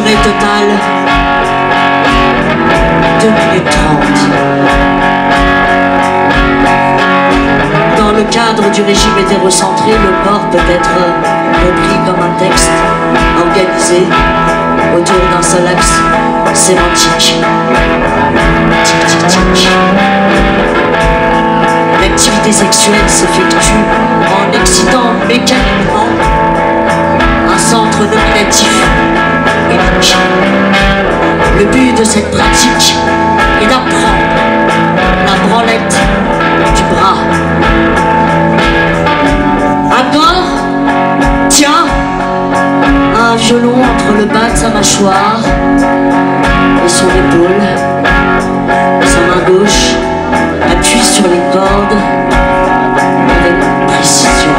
durée totale 2 minutes 30. Dans le cadre du régime hétérocentré, le corps peut être repris comme un texte organisé autour d'un seul axe sémantique. L'activité sexuelle s'effectue en excitant mécaniquement un centre nominatif unique. Le but de cette pratique est d'apprendre la branlette du bras. Accord, tiens, un violon entre le bas de sa mâchoire et son épaule, sa main gauche appuie sur les cordes avec précision.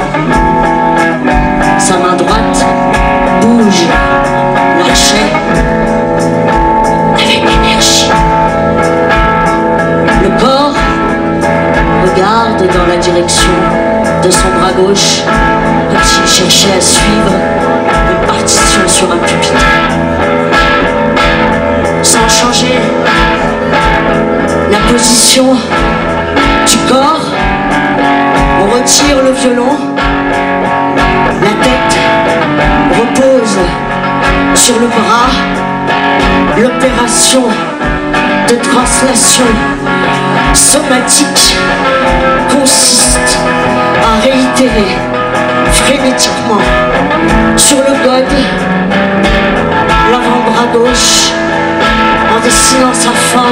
Sa main droite bouge l'archet avec énergie. Le corps regarde dans la direction de son bras gauche comme s'il cherchait à suivre une partition sur un pupitre. Sans changer la position du corps, on retire le violon, la tête repose sur le bras, l'opération de translation somatique consiste à réitérer frénétiquement sur le gode l'avant-bras gauche en dessinant sa forme